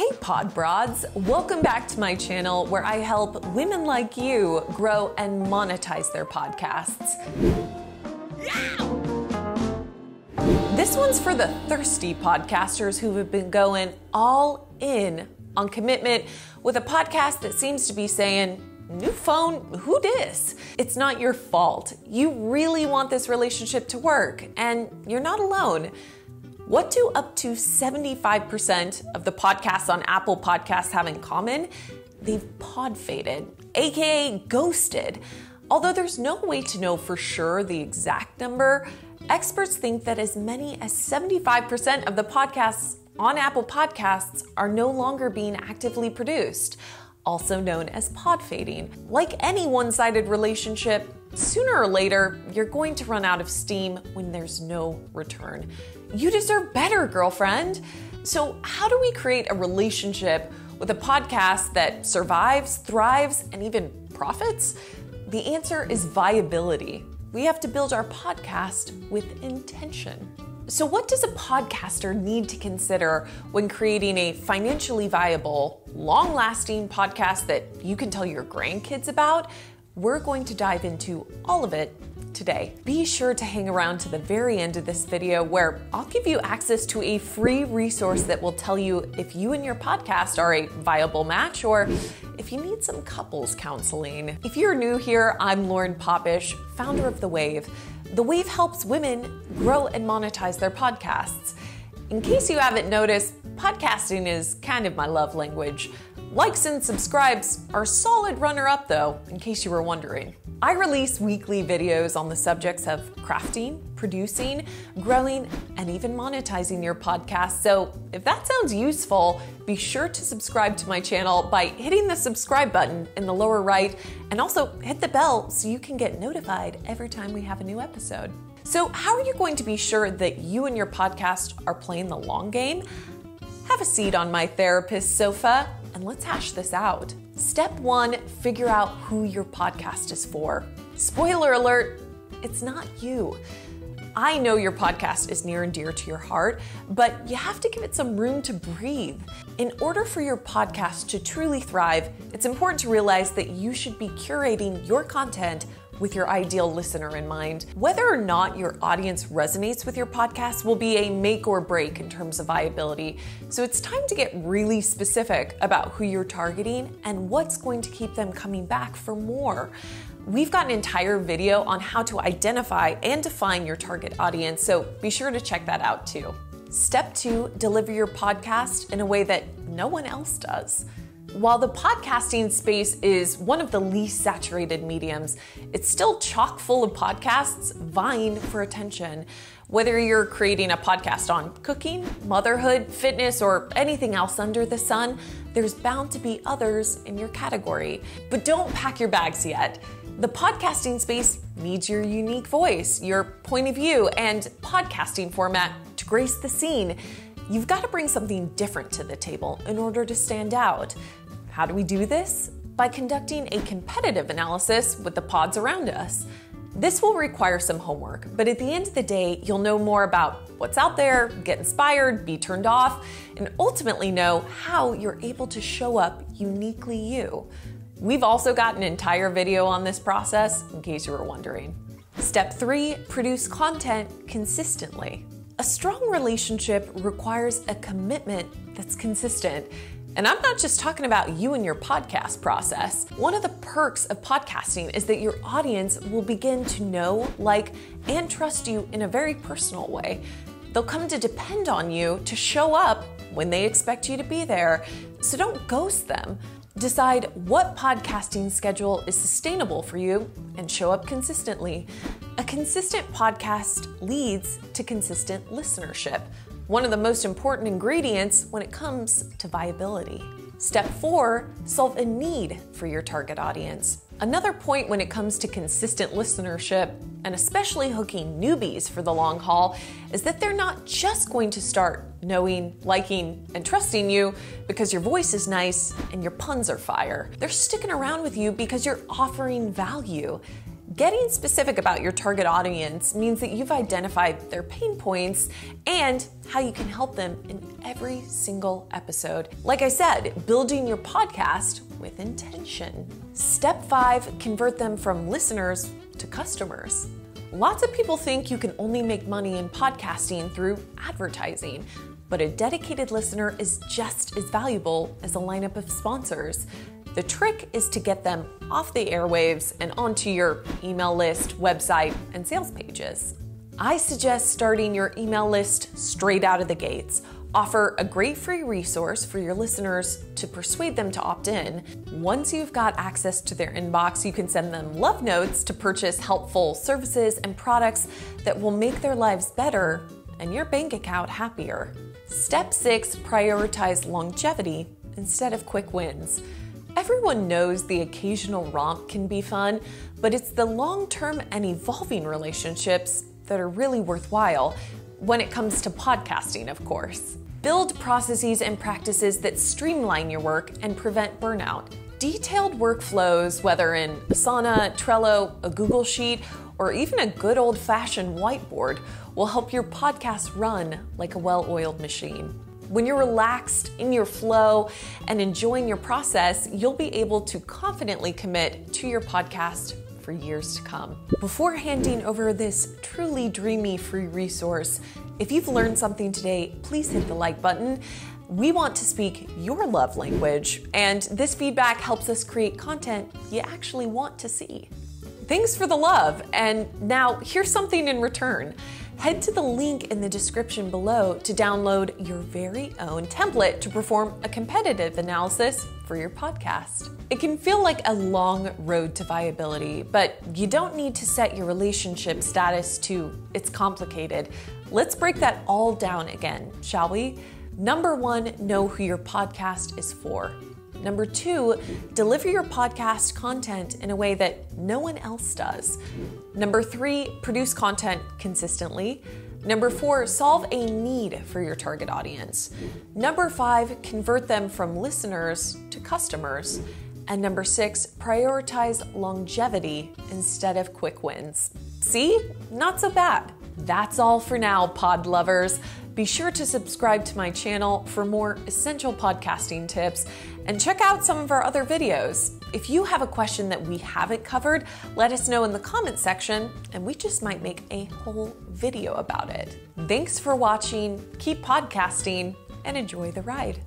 Hey Pod Broads, welcome back to my channel where I help women like you grow and monetize their podcasts. Yeah! This one's for the thirsty podcasters who have been going all in on commitment with a podcast that seems to be saying, new phone, who dis? It's not your fault. You really want this relationship to work, and you're not alone. What do up to 75% of the podcasts on Apple Podcasts have in common? They've podfaded, aka ghosted. Although there's no way to know for sure the exact number, experts think that as many as 75% of the podcasts on Apple Podcasts are no longer being actively produced, also known as podfading. Like any one-sided relationship, sooner or later, you're going to run out of steam when there's no return. You deserve better, girlfriend. So how do we create a relationship with a podcast that survives, thrives, and even profits? The answer is viability. We have to build our podcast with intention. So what does a podcaster need to consider when creating a financially viable, long-lasting podcast that you can tell your grandkids about? We're going to dive into all of it today. Be sure to hang around to the very end of this video where I'll give you access to a free resource that will tell you if you and your podcast are a viable match or if you need some couples counseling. If you're new here, I'm Lauren Popish, founder of The Wave. The Wave helps women grow and monetize their podcasts. In case you haven't noticed, podcasting is kind of my love language. Likes and subscribes are solid runner-up though, in case you were wondering. I release weekly videos on the subjects of crafting, producing, growing, and even monetizing your podcast. So if that sounds useful, be sure to subscribe to my channel by hitting the subscribe button in the lower right, and also hit the bell so you can get notified every time we have a new episode. So how are you going to be sure that you and your podcast are playing the long game? Have a seat on my therapist's sofa and let's hash this out. Step one, figure out who your podcast is for. Spoiler alert, it's not you. I know your podcast is near and dear to your heart, but you have to give it some room to breathe. In order for your podcast to truly thrive, it's important to realize that you should be curating your content with your ideal listener in mind. Whether or not your audience resonates with your podcast will be a make or break in terms of viability. So it's time to get really specific about who you're targeting and what's going to keep them coming back for more. We've got an entire video on how to identify and define your target audience, so be sure to check that out too. Step two, deliver your podcast in a way that no one else does. While the podcasting space is one of the least saturated mediums, it's still chock full of podcasts vying for attention. Whether you're creating a podcast on cooking, motherhood, fitness, or anything else under the sun, there's bound to be others in your category. But don't pack your bags yet. The podcasting space needs your unique voice, your point of view, and podcasting format to grace the scene. You've got to bring something different to the table in order to stand out. How do we do this? By conducting a competitive analysis with the pods around us. This will require some homework, but at the end of the day, you'll know more about what's out there, get inspired, be turned off, and ultimately know how you're able to show up uniquely you. We've also got an entire video on this process in case you were wondering. Step three, produce content consistently. A strong relationship requires a commitment that's consistent. And I'm not just talking about you and your podcast process. One of the perks of podcasting is that your audience will begin to know, like, and trust you in a very personal way. They'll come to depend on you to show up when they expect you to be there. So don't ghost them. Decide what podcasting schedule is sustainable for you and show up consistently. A consistent podcast leads to consistent listenership, one of the most important ingredients when it comes to viability. Step four, solve a need for your target audience. Another point when it comes to consistent listenership, and especially hooking newbies for the long haul, is that they're not just going to start knowing, liking, and trusting you because your voice is nice and your puns are fire. They're sticking around with you because you're offering value. Getting specific about your target audience means that you've identified their pain points and how you can help them in every single episode. Like I said, building your podcast with intention. Step 5, convert them from listeners to customers. Lots of people think you can only make money in podcasting through advertising, but a dedicated listener is just as valuable as a lineup of sponsors. The trick is to get them off the airwaves and onto your email list, website, and sales pages. I suggest starting your email list straight out of the gates. Offer a great free resource for your listeners to persuade them to opt in. Once you've got access to their inbox, you can send them love notes to purchase helpful services and products that will make their lives better and your bank account happier. Step 6, prioritize longevity instead of quick wins. Everyone knows the occasional romp can be fun, but it's the long-term and evolving relationships that are really worthwhile, when it comes to podcasting, of course. Build processes and practices that streamline your work and prevent burnout. Detailed workflows, whether in Asana, Trello, a Google Sheet, or even a good old-fashioned whiteboard, will help your podcast run like a well-oiled machine. When you're relaxed, in your flow, and enjoying your process, you'll be able to confidently commit to your podcast for years to come. Before handing over this truly dreamy free resource, if you've learned something today, please hit the like button. We want to speak your love language, and this feedback helps us create content you actually want to see. Thanks for the love, and now here's something in return. Head to the link in the description below to download your very own template to perform a competitive analysis for your podcast. It can feel like a long road to viability, but you don't need to set your relationship status to "it's complicated." Let's break that all down again, shall we? Number 1, know who your podcast is for. Number 2, deliver your podcast content in a way that no one else does. Number 3, produce content consistently. Number 4, solve a need for your target audience. Number 5, convert them from listeners to customers. And number 6, prioritize longevity instead of quick wins. See? Not so bad. That's all for now, pod lovers. Be sure to subscribe to my channel for more essential podcasting tips and check out some of our other videos. If you have a question that we haven't covered, let us know in the comments section and we just might make a whole video about it. Thanks for watching, keep podcasting, and enjoy the ride.